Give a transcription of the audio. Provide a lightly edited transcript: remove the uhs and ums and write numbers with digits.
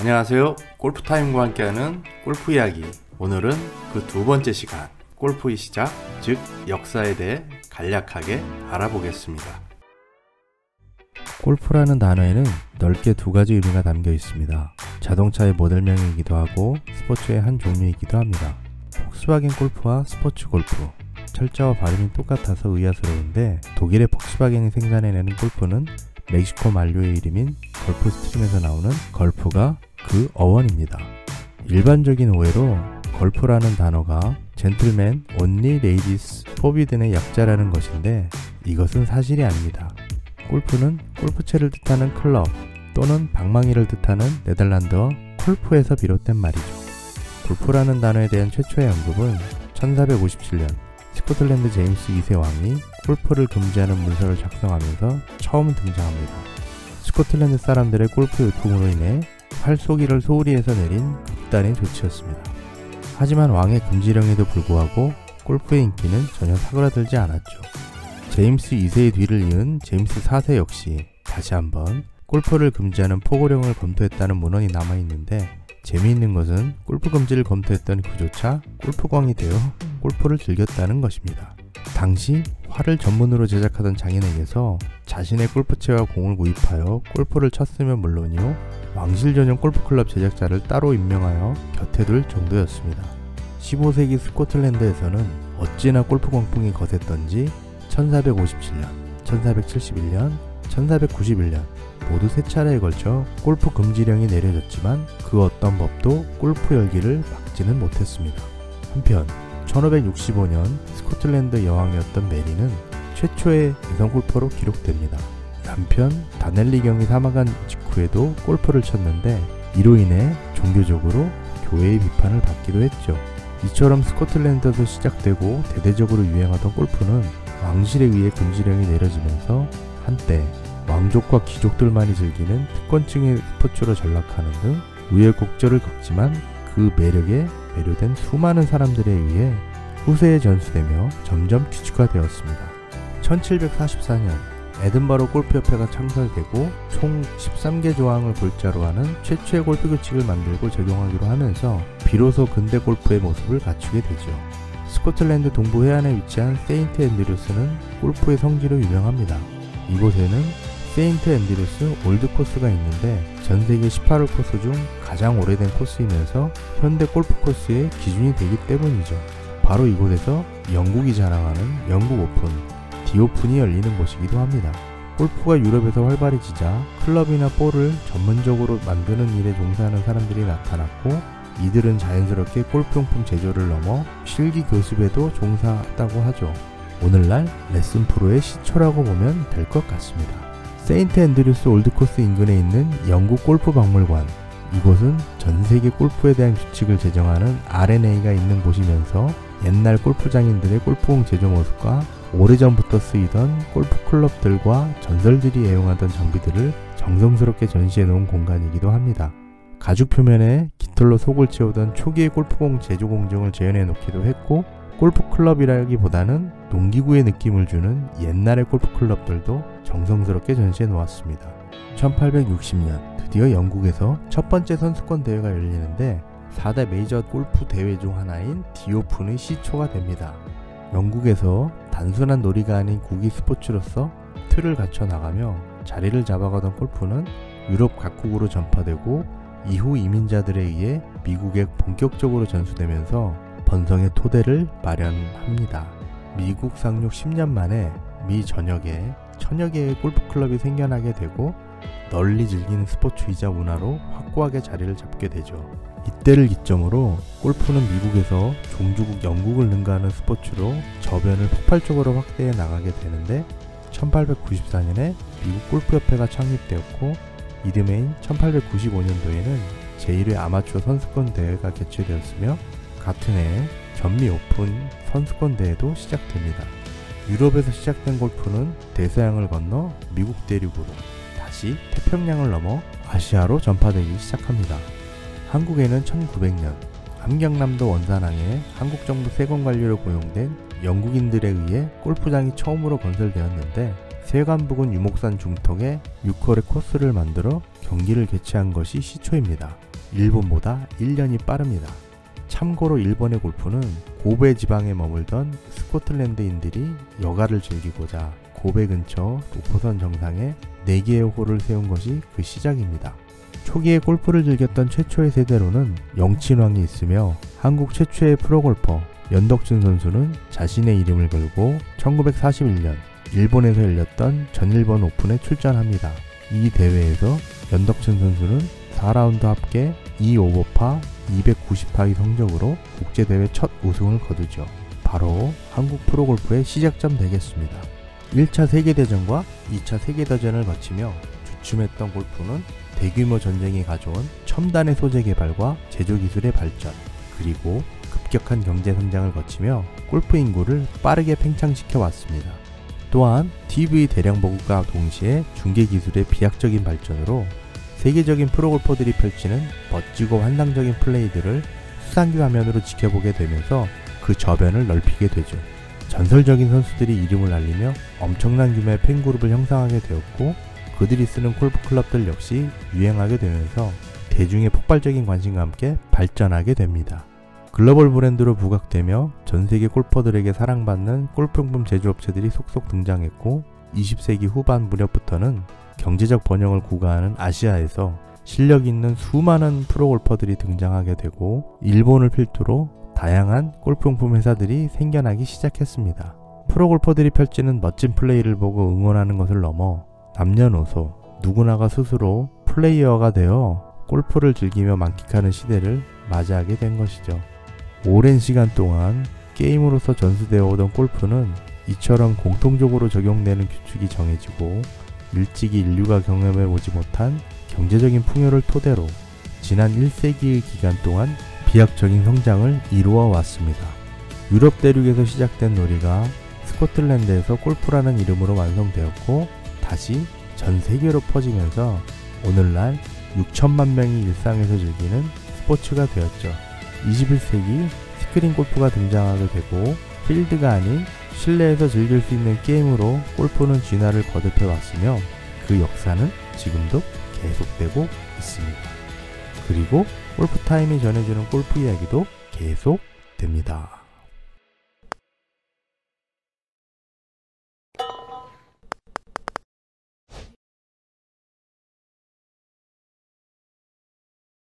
안녕하세요. 골프타임과 함께하는 골프 이야기. 오늘은 그 두 번째 시간, 골프의 시작, 즉 역사에 대해 간략하게 알아보겠습니다. 골프라는 단어에는 넓게 두 가지 의미가 담겨 있습니다. 자동차의 모델명이기도 하고 스포츠의 한 종류이기도 합니다. 폭스바겐 골프와 스포츠 골프, 철자와 발음이 똑같아서 의아스러운데 독일의 폭스바겐이 생산해내는 골프는 멕시코 만료의 이름인 걸프 스트림에서 나오는 걸프가 그 어원입니다. 일반적인 오해로 걸프라는 단어가 젠틀맨, 온리, 레이디스, 포비든의 약자라는 것인데 이것은 사실이 아닙니다. 골프는 골프채를 뜻하는 클럽 또는 방망이를 뜻하는 네덜란드어 콜프에서 비롯된 말이죠. 골프라는 단어에 대한 최초의 언급은 1457년 스코틀랜드 제임스 2세 왕이 골프를 금지하는 문서를 작성하면서 처음 등장합니다. 스코틀랜드 사람들의 골프 열풍으로 인해 활쏘기를 소홀히 해서 내린 극단의 조치였습니다. 하지만 왕의 금지령에도 불구하고 골프의 인기는 전혀 사그라들지 않았죠. 제임스 2세의 뒤를 이은 제임스 4세 역시 다시 한번 골프를 금지하는 포고령을 검토했다는 문헌이 남아있는데, 재미있는 것은 골프 금지를 검토했던 그조차 골프광이 되어 골프를 즐겼다는 것입니다. 당시 활을 전문으로 제작하던 장인에게서 자신의 골프채와 공을 구입하여 골프를 쳤으면 물론이요, 왕실 전용 골프클럽 제작자를 따로 임명하여 곁에 둘 정도였습니다. 15세기 스코틀랜드에서는 어찌나 골프 광풍이 거셌던지 1457년, 1471년, 1491년 모두 세 차례에 걸쳐 골프 금지령이 내려졌지만 그 어떤 법도 골프 열기를 막지는 못했습니다. 한편 1565년 스코틀랜드 여왕이었던 메리는 최초의 여성 골퍼로 기록됩니다. 남편 다넬리 경이 사망한 직후에도 골프를 쳤는데 이로 인해 종교적으로 교회의 비판을 받기도 했죠. 이처럼 스코틀랜드에서 시작되고 대대적으로 유행하던 골프는 왕실에 의해 금지령이 내려지면서 한때 왕족과 귀족들만이 즐기는 특권층의 스포츠로 전락하는 등 우여곡절을 겪지만 그 매력에 매료된 수많은 사람들에 의해 후세에 전수되며 점점 규칙화되었습니다. 1744년 에든바로 골프협회가 창설되고 총 13개 조항을 골자로 하는 최초의 골프 규칙을 만들고 적용하기로 하면서 비로소 근대 골프의 모습을 갖추게 되죠. 스코틀랜드 동부 해안에 위치한 세인트앤드루스는 골프의 성지로 유명합니다. 이곳에는 세인트앤드루스 올드코스가 있는데 전세계 18홀 코스 중 가장 오래된 코스이면서 현대 골프코스의 기준이 되기 때문이죠. 바로 이곳에서 영국이 자랑하는 영국 오픈, 디오픈이 열리는 곳이기도 합니다. 골프가 유럽에서 활발해지자 클럽이나 볼을 전문적으로 만드는 일에 종사하는 사람들이 나타났고, 이들은 자연스럽게 골프용품 제조를 넘어 실기 교습에도 종사했다고 하죠. 오늘날 레슨 프로의 시초라고 보면 될 것 같습니다. 세인트 앤드류스 올드코스 인근에 있는 영국 골프 박물관, 이곳은 전세계 골프에 대한 규칙을 제정하는 R&A가 있는 곳이면서 옛날 골프장인들의 골프공 제조 모습과 오래전부터 쓰이던 골프클럽들과 전설들이 애용하던 장비들을 정성스럽게 전시해 놓은 공간이기도 합니다. 가죽 표면에 깃털로 속을 채우던 초기의 골프공 제조 공정을 재현해 놓기도 했고, 골프클럽이라기보다는 농기구의 느낌을 주는 옛날의 골프클럽들도 정성스럽게 전시해 놓았습니다. 1860년 드디어 영국에서 첫 번째 선수권 대회가 열리는데 4대 메이저 골프 대회 중 하나인 디오픈의 시초가 됩니다. 영국에서 단순한 놀이가 아닌 구기 스포츠로서 틀을 갖춰 나가며 자리를 잡아가던 골프는 유럽 각국으로 전파되고 이후 이민자들에 의해 미국에 본격적으로 전수되면서 번성의 토대를 마련합니다. 미국 상륙 10년 만에 미 전역에 1000여 개의 골프클럽이 생겨나게 되고 널리 즐기는 스포츠이자 문화로 확고하게 자리를 잡게 되죠. 이때를 기점으로 골프는 미국에서 종주국 영국을 능가하는 스포츠로 저변을 폭발적으로 확대해 나가게 되는데 1894년에 미국 골프협회가 창립되었고, 이듬해인 1895년도에는 제1회 아마추어 선수권 대회가 개최되었으며 같은 해에 전미 오픈 선수권 대회도 시작됩니다. 유럽에서 시작된 골프는 대서양을 건너 미국 대륙으로, 다시 태평양을 넘어 아시아로 전파되기 시작합니다. 한국에는 1900년 함경남도 원산항에 한국정부 세관관리로 고용된 영국인들에 의해 골프장이 처음으로 건설되었는데, 세관북은 유목산 중턱에 6홀의 코스를 만들어 경기를 개최한 것이 시초입니다. 일본보다 1년이 빠릅니다. 참고로 일본의 골프는 고베 지방에 머물던 스코틀랜드인들이 여가를 즐기고자 고베 근처 도포선 정상에 4개의 홀을 세운 것이 그 시작입니다. 초기에 골프를 즐겼던 최초의 세대로는 영친왕이 있으며 한국 최초의 프로골퍼 연덕춘 선수는 자신의 이름을 걸고 1941년 일본에서 열렸던 전일본 오픈에 출전합니다. 이 대회에서 연덕춘 선수는 4라운드 합계 2오버파 290타의 성적으로 국제대회 첫 우승을 거두죠. 바로 한국 프로골프의 시작점 되겠습니다. 1차 세계대전과 2차 세계대전을 거치며 주춤했던 골프는 대규모 전쟁이 가져온 첨단의 소재 개발과 제조기술의 발전, 그리고 급격한 경제 성장을 거치며 골프 인구를 빠르게 팽창시켜 왔습니다. 또한 TV 대량 보급과 동시에 중계기술의 비약적인 발전으로 세계적인 프로골퍼들이 펼치는 멋지고 환상적인 플레이들을 수상기 화면으로 지켜보게 되면서 그 저변을 넓히게 되죠. 전설적인 선수들이 이름을 알리며 엄청난 규모의 팬그룹을 형성하게 되었고, 그들이 쓰는 골프클럽들 역시 유행하게 되면서 대중의 폭발적인 관심과 함께 발전하게 됩니다. 글로벌 브랜드로 부각되며 전세계 골퍼들에게 사랑받는 골프용품 제조업체들이 속속 등장했고, 20세기 후반 무렵부터는 경제적 번영을 구가하는 아시아에서 실력있는 수많은 프로골퍼들이 등장하게 되고, 일본을 필두로 다양한 골프용품 회사들이 생겨나기 시작했습니다. 프로골퍼들이 펼치는 멋진 플레이를 보고 응원하는 것을 넘어 남녀노소 누구나가 스스로 플레이어가 되어 골프를 즐기며 만끽하는 시대를 맞이하게 된 것이죠. 오랜 시간 동안 게임으로서 전수되어 오던 골프는 이처럼 공통적으로 적용되는 규칙이 정해지고, 일찍이 인류가 경험해보지 못한 경제적인 풍요를 토대로 지난 1세기의 기간 동안 비약적인 성장을 이루어 왔습니다. 유럽 대륙에서 시작된 놀이가 스코틀랜드에서 골프라는 이름으로 완성되었고, 다시 전 세계로 퍼지면서 오늘날 6천만 명이 일상에서 즐기는 스포츠가 되었죠. 21세기 스크린 골프가 등장하게 되고, 필드가 아닌 실내에서 즐길 수 있는 게임으로 골프는 진화를 거듭해 왔으며, 그 역사는 지금도 계속되고 있습니다. 그리고 골프타임이 전해주는 골프 이야기도 계속됩니다.